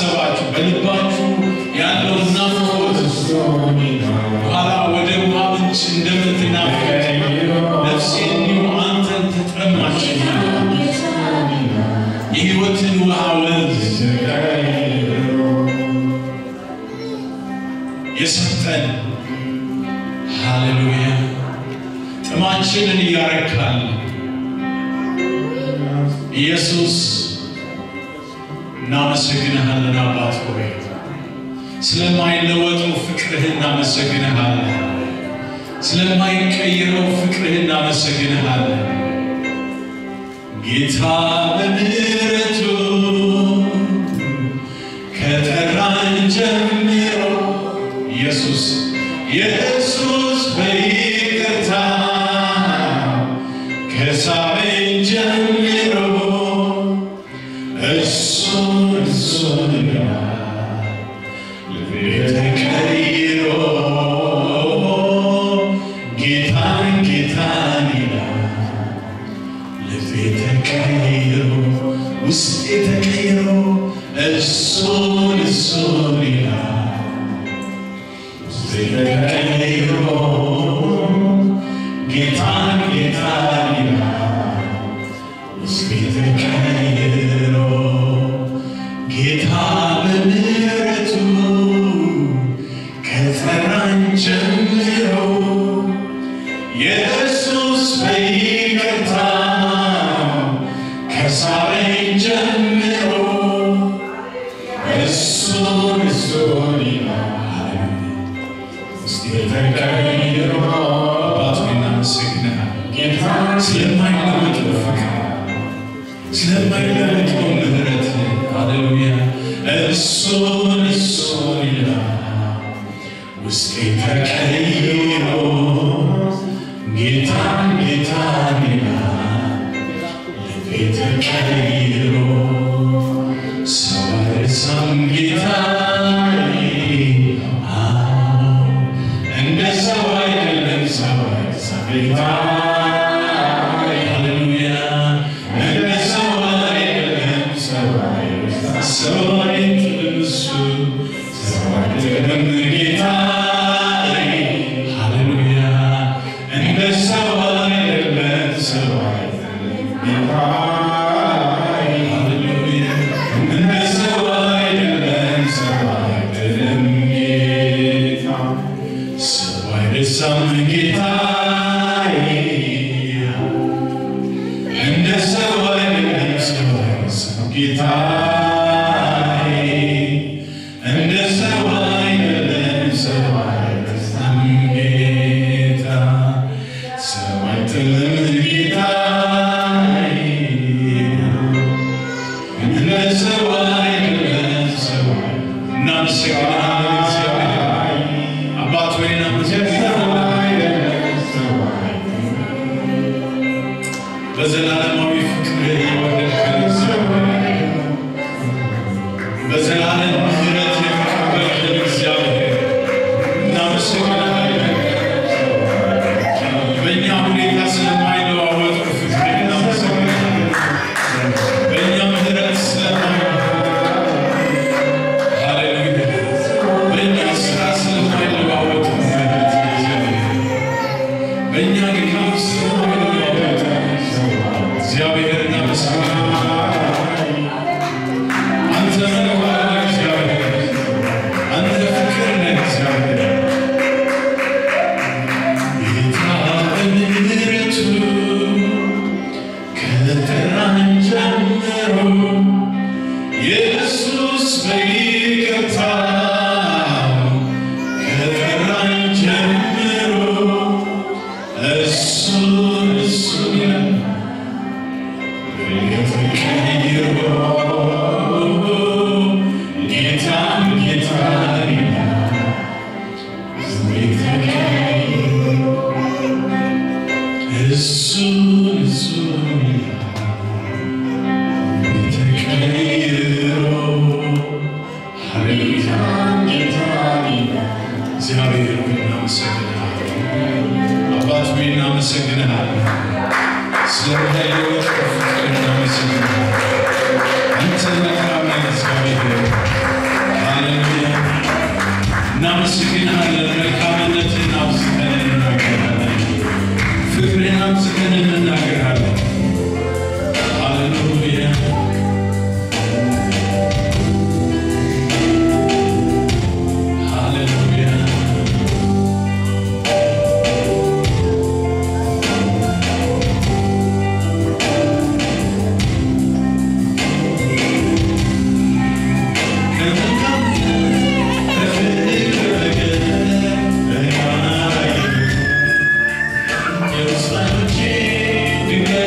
Thank you. It's like a chain.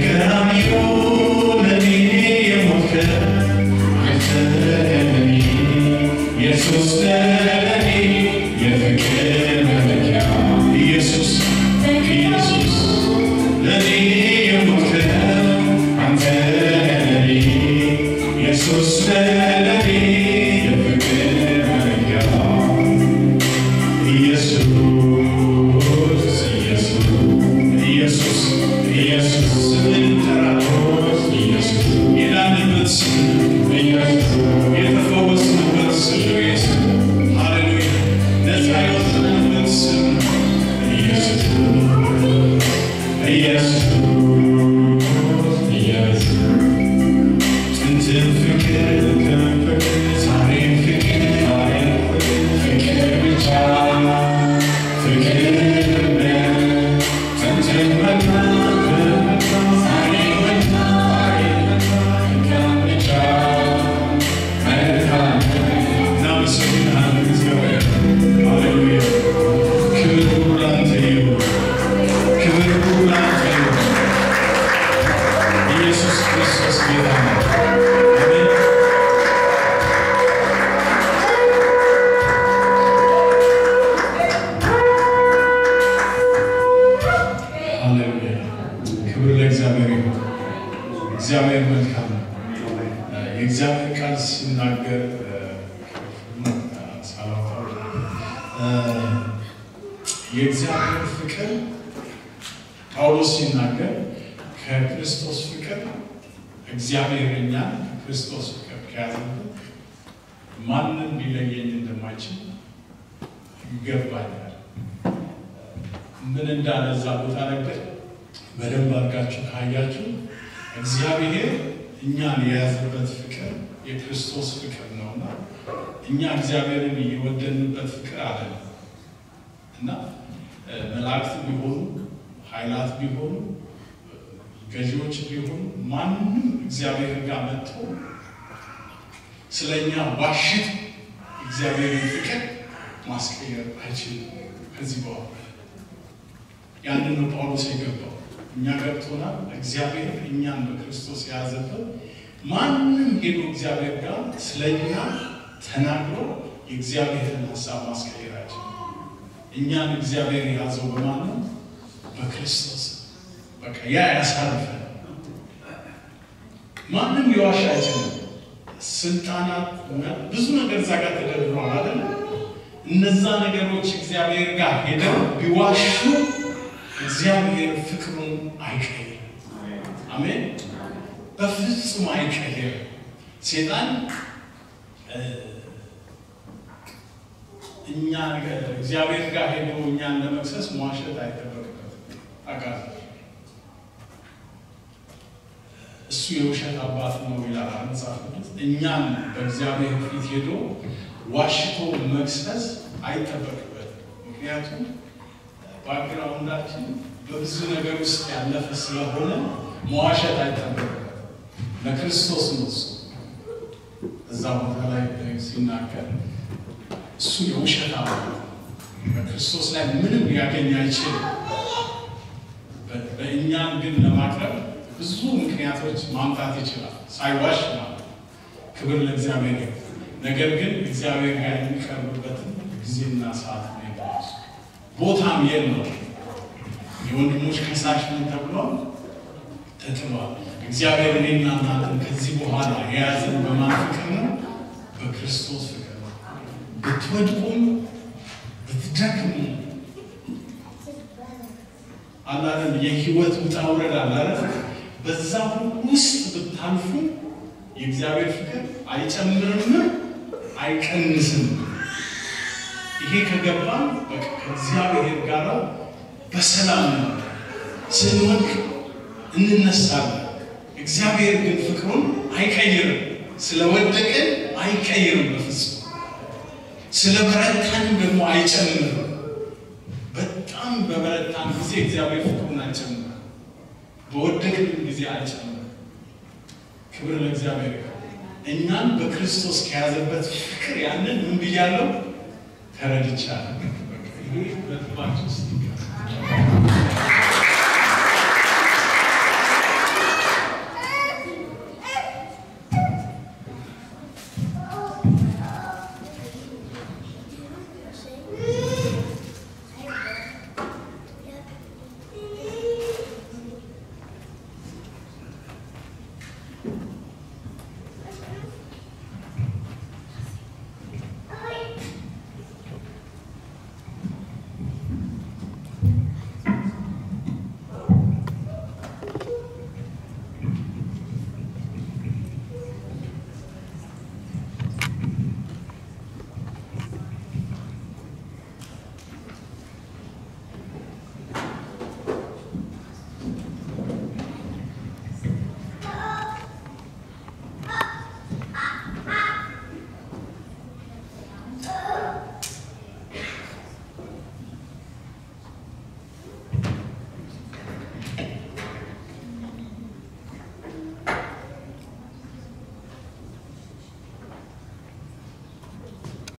Can I hold me?